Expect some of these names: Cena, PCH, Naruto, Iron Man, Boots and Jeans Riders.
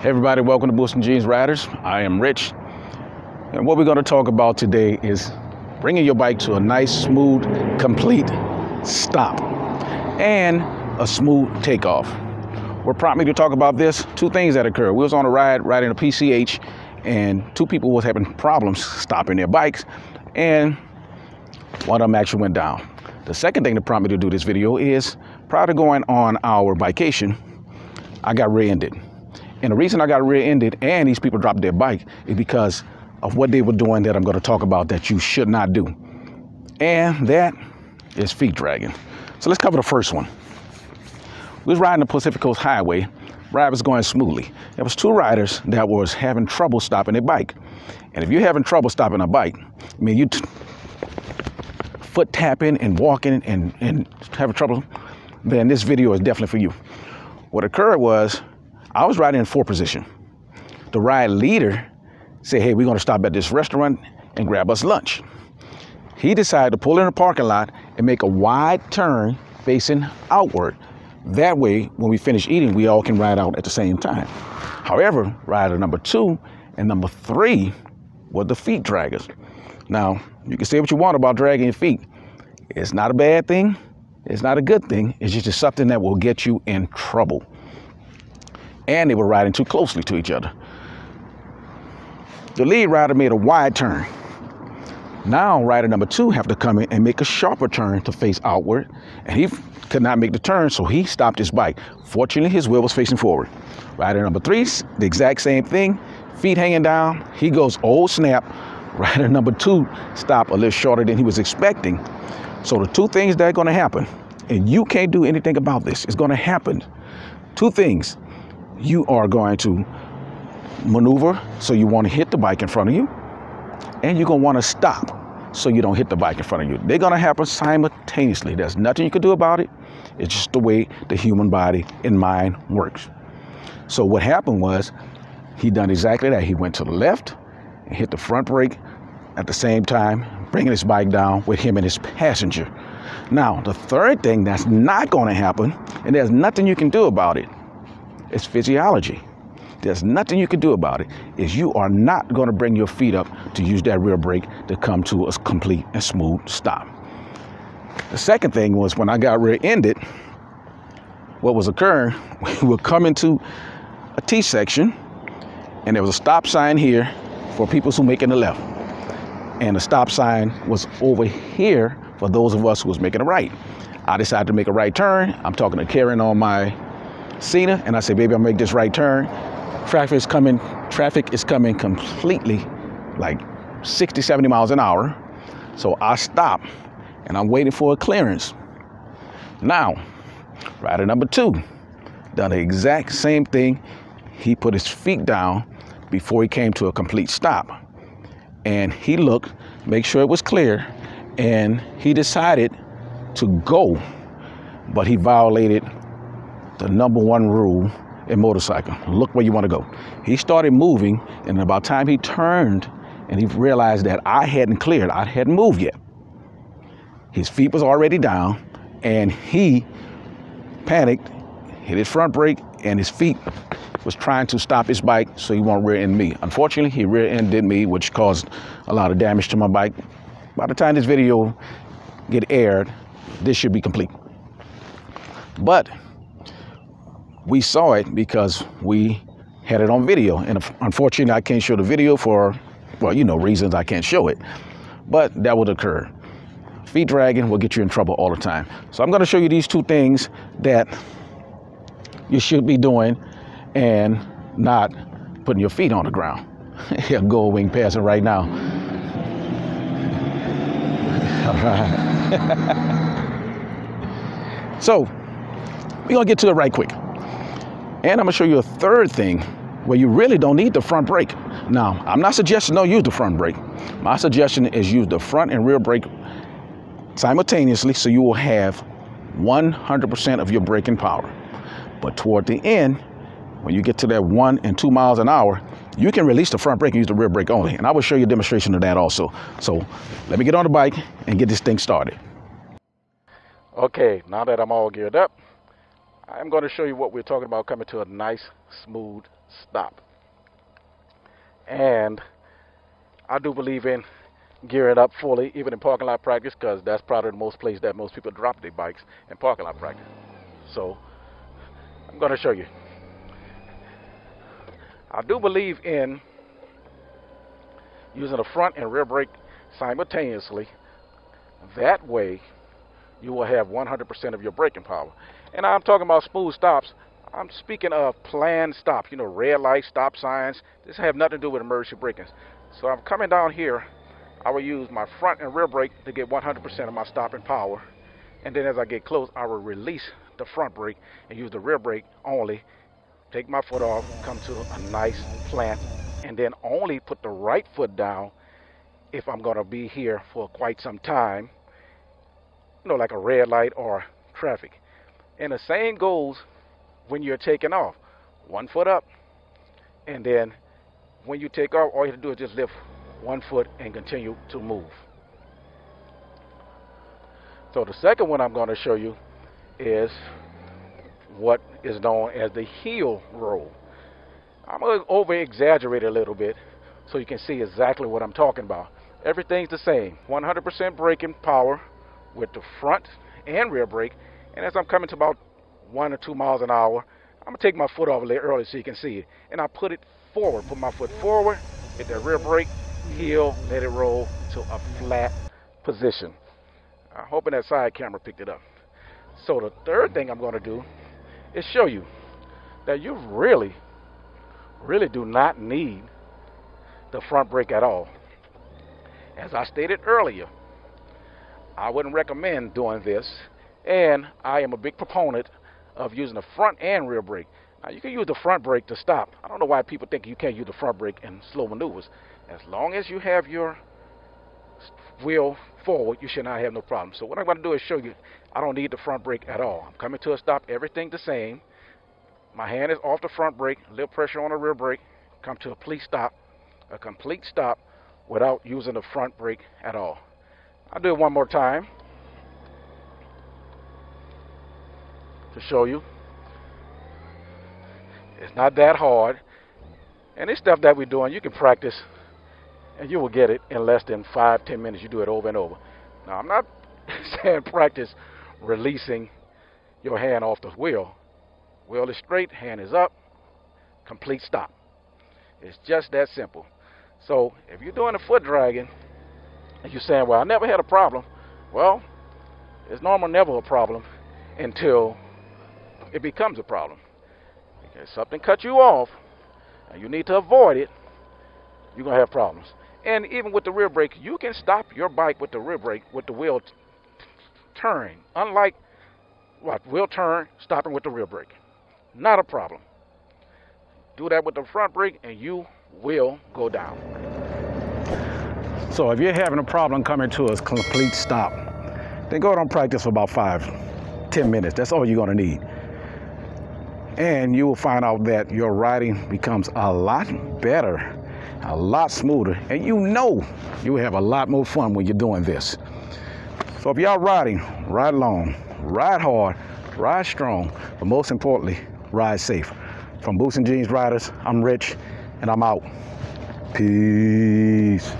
Hey everybody, welcome to Boots and Jeans Riders. I am Rich, and what we're going to talk about today is bringing your bike to a nice, smooth, complete stop and a smooth takeoff. What prompted me to talk about this? Two things that occurred. We was on a ride riding a PCH, and two people was having problems stopping their bikes, and one of them actually went down. The second thing that prompted me to do this video is prior to going on our vacation, I got rear-ended. And the reason I got rear-ended and these people dropped their bike is because of what they were doing that I'm going to talk about that you should not do. And that is feet dragging. So let's cover the first one. We was riding the Pacific Coast Highway. Ride was going smoothly. There was two riders that was having trouble stopping their bike. And if you're having trouble stopping a bike, I mean, you foot tapping and walking and having trouble, then this video is definitely for you. What occurred was, I was riding in four position. The ride leader said, hey, we're going to stop at this restaurant and grab us lunch. He decided to pull in the parking lot and make a wide turn facing outward. That way, when we finish eating, we all can ride out at the same time. However, rider number two and number three were the feet draggers. Now, you can say what you want about dragging your feet. It's not a bad thing. It's not a good thing. It's just something that will get you in trouble. And they were riding too closely to each other. The lead rider made a wide turn. Now rider number two have to come in and make a sharper turn to face outward, and he could not make the turn, so he stopped his bike. Fortunately, his wheel was facing forward. Rider number three, the exact same thing, feet hanging down. He goes, oh snap. Rider number two stopped a little shorter than he was expecting. So the two things that are gonna happen, and you can't do anything about this, it's gonna happen. Two things. You are going to maneuver, so you want to hit the bike in front of you, and you're going to want to stop, so you don't hit the bike in front of you. They're going to happen simultaneously. There's nothing you can do about it. It's just the way the human body and mind works. So what happened was, he done exactly that. He went to the left and hit the front brake at the same time, bringing his bike down with him and his passenger. Now, the third thing that's not going to happen, and there's nothing you can do about it, it's physiology. There's nothing you can do about it, is you are not going to bring your feet up to use that rear brake to come to a complete and smooth stop. The second thing was, when I got rear-ended, what was occurring, we were coming to a T-section, and there was a stop sign here for people who making the left. And the stop sign was over here for those of us who was making a right. I decided to make a right turn. I'm talking to Karen on my Cena, and I said, baby, I'll make this right turn. Traffic is coming completely like 60, 70 miles an hour. So I stop and I'm waiting for a clearance. Now, rider number two done the exact same thing. He put his feet down before he came to a complete stop. And he looked, make sure it was clear, and he decided to go, but he violated the number one rule in motorcycle, look where you want to go. He started moving, and about time he turned and he realized that I hadn't cleared, I hadn't moved yet. His feet was already down, and he panicked, hit his front brake, and his feet was trying to stop his bike so he won't rear-end me. Unfortunately, he rear-ended me, which caused a lot of damage to my bike. By the time this video gets aired, this should be complete. But we saw it because we had it on video, and unfortunately I can't show the video for, well, you know, reasons I can't show it, but that would occur. Feet dragging will get you in trouble all the time. So I'm going to show you these two things that you should be doing and not putting your feet on the ground. Yeah, gold wing passing right now. All right. So we're going to get to it right quick. And I'm going to show you a third thing where you really don't need the front brake. Now, I'm not suggesting don't use the front brake. My suggestion is use the front and rear brake simultaneously, so you will have 100% of your braking power. But toward the end, when you get to that 1 and 2 miles an hour, you can release the front brake and use the rear brake only. And I will show you a demonstration of that also. So let me get on the bike and get this thing started. Okay, now that I'm all geared up, I'm going to show you what we're talking about coming to a nice smooth stop. And I do believe in gearing up fully, even in parking lot practice, because that's probably the most place that most people drop their bikes in parking lot practice. So I'm going to show you. I do believe in using the front and rear brake simultaneously. That way you will have 100% of your braking power. And I'm talking about smooth stops. I'm speaking of planned stops, you know, red light, stop signs. This have nothing to do with emergency braking. So I'm coming down here. I will use my front and rear brake to get 100% of my stopping power. And then as I get close, I will release the front brake and use the rear brake only. Take my foot off, come to a nice plant, and then only put the right foot down if I'm going to be here for quite some time, you know, like a red light or traffic. And the same goes when you're taking off. One foot up, and then when you take off, all you have to do is just lift one foot and continue to move. So the second one I'm going to show you is what is known as the heel roll. I'm going to over-exaggerate a little bit so you can see exactly what I'm talking about. Everything's the same. 100% braking power with the front and rear brake. And as I'm coming to about 1 or 2 miles an hour, I'm going to take my foot off a little early so you can see it. And I put it forward, put my foot forward, hit that rear brake, heel, let it roll to a flat position. I'm hoping that side camera picked it up. So the third thing I'm going to do is show you that you really do not need the front brake at all. As I stated earlier, I wouldn't recommend doing this, and I am a big proponent of using the front and rear brake. Now, you can use the front brake to stop. I don't know why people think you can't use the front brake in slow maneuvers. As long as you have your wheel forward, you should not have no problem. So what I'm going to do is show you I don't need the front brake at all. I'm coming to a stop, everything the same. My hand is off the front brake, a little pressure on the rear brake, come to a complete stop, without using the front brake at all. I'll do it one more time to show you. It's not that hard. And this stuff that we're doing, you can practice and you will get it in less than 5-10 minutes. You do it over and over. Now, I'm not saying practice releasing your hand off the wheel. Wheel is straight, hand is up, complete stop. It's just that simple. So if you're doing the foot dragging and you're saying, well, I never had a problem. Well, it's normal never a problem until it becomes a problem. If something cuts you off and you need to avoid it, you're going to have problems. And even with the rear brake, you can stop your bike with the rear brake with the wheel turn. Unlike what wheel turn, stopping with the rear brake. Not a problem. Do that with the front brake and you will go down. So if you're having a problem coming to a complete stop, then go out and practice for about 5-10 minutes. That's all you're going to need. And you will find out that your riding becomes a lot better, a lot smoother, and you know you will have a lot more fun when you're doing this. So if y'all riding, ride long, ride hard, ride strong, but most importantly, ride safe. From Boots and Jeans Riders, I'm Rich, and I'm out. Peace.